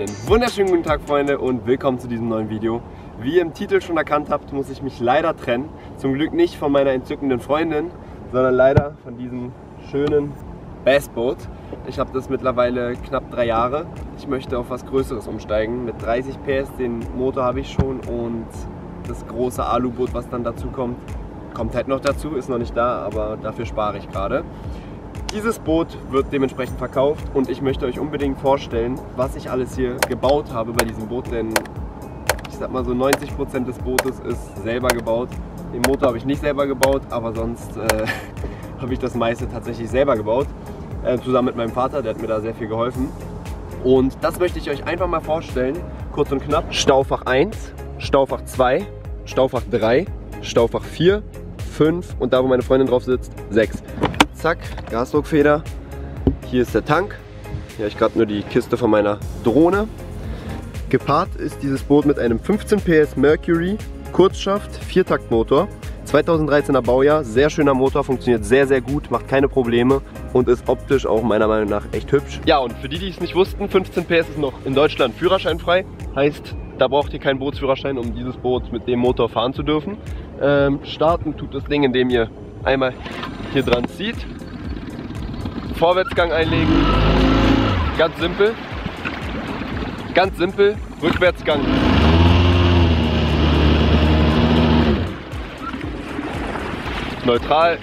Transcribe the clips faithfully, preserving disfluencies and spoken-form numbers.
Einen wunderschönen guten Tag, Freunde, und willkommen zu diesem neuen Video. Wie ihr im Titel schon erkannt habt, muss ich mich leider trennen. Zum Glück nicht von meiner entzückenden Freundin, sondern leider von diesem schönen Bassboot. Ich habe das mittlerweile knapp drei Jahre. Ich möchte auf was Größeres umsteigen. Mit dreißig P S, den Motor habe ich schon, und das große Aluboot, was dann dazu kommt, kommt halt noch dazu, ist noch nicht da, aber dafür spare ich gerade. Dieses Boot wird dementsprechend verkauft und ich möchte euch unbedingt vorstellen, was ich alles hier gebaut habe bei diesem Boot, denn ich sag mal so neunzig Prozent des Bootes ist selber gebaut. Den Motor habe ich nicht selber gebaut, aber sonst äh, habe ich das meiste tatsächlich selber gebaut, äh, zusammen mit meinem Vater, der hat mir da sehr viel geholfen. Und das möchte ich euch einfach mal vorstellen, kurz und knapp. Staufach eins, Staufach zwei, Staufach drei, Staufach vier, fünf und da, wo meine Freundin drauf sitzt, sechs. Zack, Gasdruckfeder. Hier ist der Tank. Hier habe ich gerade nur die Kiste von meiner Drohne. Gepaart ist dieses Boot mit einem fünfzehn P S Mercury Kurzschaft Viertaktmotor. zweitausenddreizehner Baujahr, sehr schöner Motor, funktioniert sehr, sehr gut, macht keine Probleme und ist optisch auch meiner Meinung nach echt hübsch. Ja, und für die, die es nicht wussten, fünfzehn P S ist noch in Deutschland führerscheinfrei. Heißt, da braucht ihr keinen Bootsführerschein, um dieses Boot mit dem Motor fahren zu dürfen. Ähm, starten tut das Ding, indem ihr einmal hier dran zieht, Vorwärtsgang einlegen, ganz simpel, ganz simpel, Rückwärtsgang. Neutral.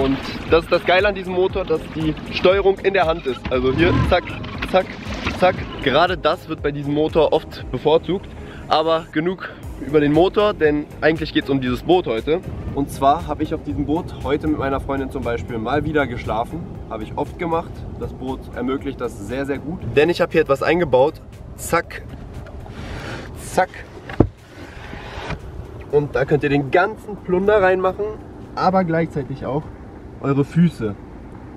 Und das ist das Geile an diesem Motor, dass die Steuerung in der Hand ist. Also hier, zack, zack, zack. Gerade das wird bei diesem Motor oft bevorzugt, aber genug über den Motor, denn eigentlich geht es um dieses Boot heute. Und zwar habe ich auf diesem Boot heute mit meiner Freundin zum Beispiel mal wieder geschlafen. Habe ich oft gemacht. Das Boot ermöglicht das sehr, sehr gut. Denn ich habe hier etwas eingebaut. Zack. Zack. Und da könnt ihr den ganzen Plunder reinmachen, aber gleichzeitig auch eure Füße.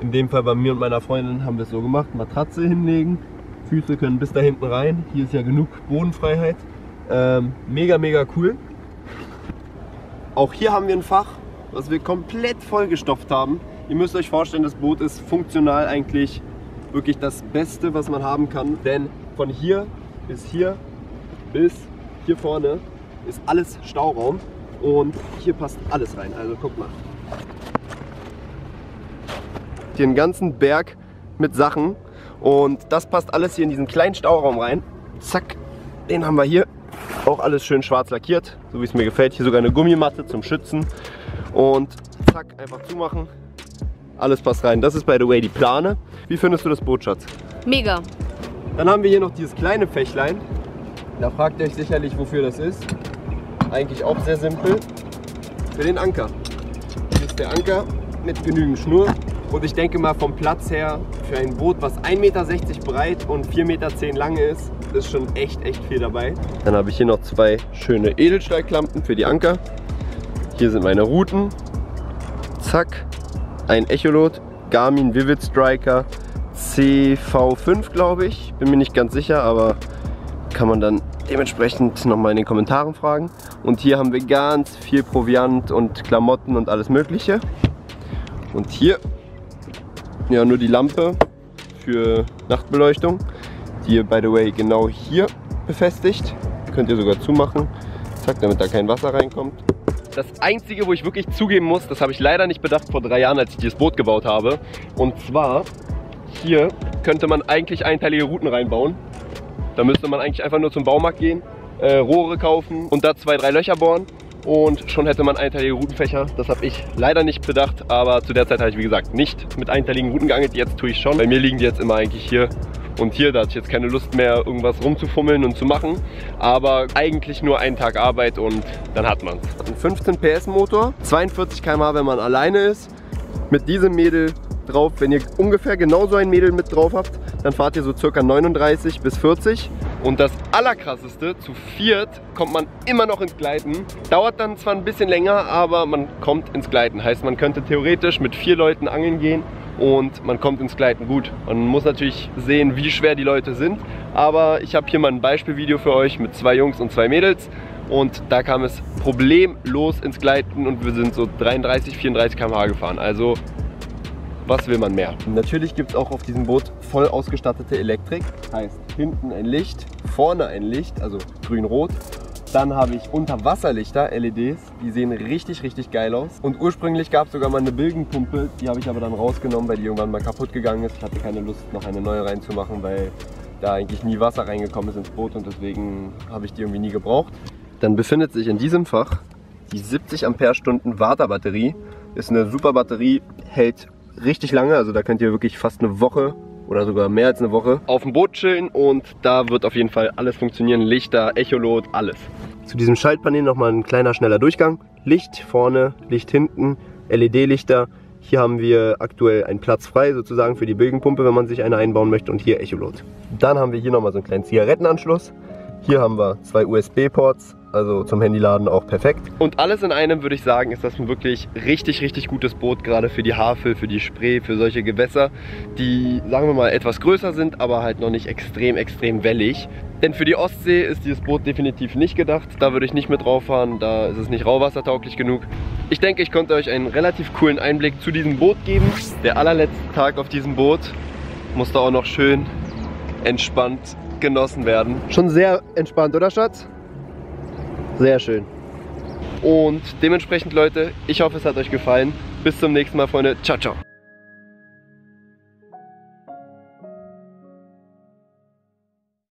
In dem Fall bei mir und meiner Freundin haben wir es so gemacht. Matratze hinlegen, Füße können bis da hinten rein. Hier ist ja genug Bodenfreiheit. Ähm, mega, mega cool. Auch hier haben wir ein Fach, was wir komplett vollgestopft haben. Ihr müsst euch vorstellen, das Boot ist funktional eigentlich wirklich das Beste, was man haben kann. Denn von hier bis hier bis hier vorne ist alles Stauraum und hier passt alles rein. Also guck mal. Hier einen ganzen Berg mit Sachen und das passt alles hier in diesen kleinen Stauraum rein. Zack, den haben wir hier. Auch alles schön schwarz lackiert, so wie es mir gefällt. Hier sogar eine Gummimatte zum Schützen. Und zack, einfach zumachen. Alles passt rein. Das ist, by the way, die Plane. Wie findest du das Boot, Schatz? Mega. Dann haben wir hier noch dieses kleine Fächlein. Da fragt ihr euch sicherlich, wofür das ist. Eigentlich auch sehr simpel. Für den Anker. Hier ist der Anker mit genügend Schnur. Und ich denke mal, vom Platz her für ein Boot, was ein Meter sechzig breit und vier Meter zehn lang ist, ist schon echt, echt viel dabei. Dann habe ich hier noch zwei schöne Edelstahlklampen für die Anker. Hier sind meine Routen. Zack. Ein Echolot. Garmin Vivid Striker C V fünf, glaube ich. Bin mir nicht ganz sicher, aber kann man dann dementsprechend nochmal in den Kommentaren fragen. Und hier haben wir ganz viel Proviant und Klamotten und alles Mögliche. Und hier ja nur die Lampe für Nachtbeleuchtung, die ihr by the way genau hier befestigt. Könnt ihr sogar zumachen, zack, damit da kein Wasser reinkommt. Das einzige, wo ich wirklich zugeben muss, das habe ich leider nicht bedacht vor drei Jahren, als ich dieses Boot gebaut habe. Und zwar, hier könnte man eigentlich einteilige Routen reinbauen. Da müsste man eigentlich einfach nur zum Baumarkt gehen, äh, Rohre kaufen und da zwei, drei Löcher bohren. Und schon hätte man einteilige Routenfächer. Das habe ich leider nicht bedacht, aber zu der Zeit habe ich, wie gesagt, nicht mit einteiligen Routen geangelt. Jetzt tue ich schon. Bei mir liegen die jetzt immer eigentlich hier und hier. Da hatte ich jetzt keine Lust mehr, irgendwas rumzufummeln und zu machen. Aber eigentlich nur einen Tag Arbeit und dann hat man es. Ein fünfzehn P S Motor, zweiundvierzig Kilometer pro Stunde, wenn man alleine ist. Mit diesem Mädel drauf, wenn ihr ungefähr genauso ein Mädel mit drauf habt, dann fahrt ihr so circa neununddreißig bis vierzig. Und das Allerkrasseste, zu viert kommt man immer noch ins Gleiten. Dauert dann zwar ein bisschen länger, aber man kommt ins Gleiten. Heißt, man könnte theoretisch mit vier Leuten angeln gehen und man kommt ins Gleiten gut. Man muss natürlich sehen, wie schwer die Leute sind. Aber ich habe hier mal ein Beispielvideo für euch mit zwei Jungs und zwei Mädels. Und da kam es problemlos ins Gleiten und wir sind so dreiunddreißig, vierunddreißig Kilometer pro Stunde gefahren. Also Was will man mehr? Natürlich gibt es auch auf diesem Boot voll ausgestattete Elektrik. Heißt, hinten ein Licht, vorne ein Licht, also grün-rot. Dann habe ich Unterwasserlichter, L E Ds, die sehen richtig, richtig geil aus. Und ursprünglich gab es sogar mal eine Bilgenpumpe, die habe ich aber dann rausgenommen, weil die irgendwann mal kaputt gegangen ist. Ich hatte keine Lust, noch eine neue reinzumachen, weil da eigentlich nie Wasser reingekommen ist ins Boot und deswegen habe ich die irgendwie nie gebraucht. Dann befindet sich in diesem Fach die siebzig Ampere Stunden Water-Batterie. Ist eine super Batterie, hält richtig lange, also da könnt ihr wirklich fast eine Woche oder sogar mehr als eine Woche auf dem Boot chillen und da wird auf jeden Fall alles funktionieren, Lichter, Echolot, alles. Zu diesem Schaltpanel nochmal ein kleiner, schneller Durchgang. Licht vorne, Licht hinten, L E D-Lichter. Hier haben wir aktuell einen Platz frei sozusagen für die Bilgenpumpe, wenn man sich eine einbauen möchte, und hier Echolot. Dann haben wir hier nochmal so einen kleinen Zigarettenanschluss. Hier haben wir zwei U S B-Ports, also zum Handyladen auch perfekt. Und alles in einem, würde ich sagen, ist das ein wirklich richtig, richtig gutes Boot, gerade für die Havel, für die Spree, für solche Gewässer, die, sagen wir mal, etwas größer sind, aber halt noch nicht extrem, extrem wellig. Denn für die Ostsee ist dieses Boot definitiv nicht gedacht. Da würde ich nicht mit drauf fahren, da ist es nicht rauwassertauglich genug. Ich denke, ich konnte euch einen relativ coolen Einblick zu diesem Boot geben. Der allerletzte Tag auf diesem Boot musste auch noch schön entspannt genossen werden. Schon sehr entspannt, oder Schatz? Sehr schön. Und dementsprechend, Leute, ich hoffe, es hat euch gefallen. Bis zum nächsten Mal, Freunde. Ciao, ciao.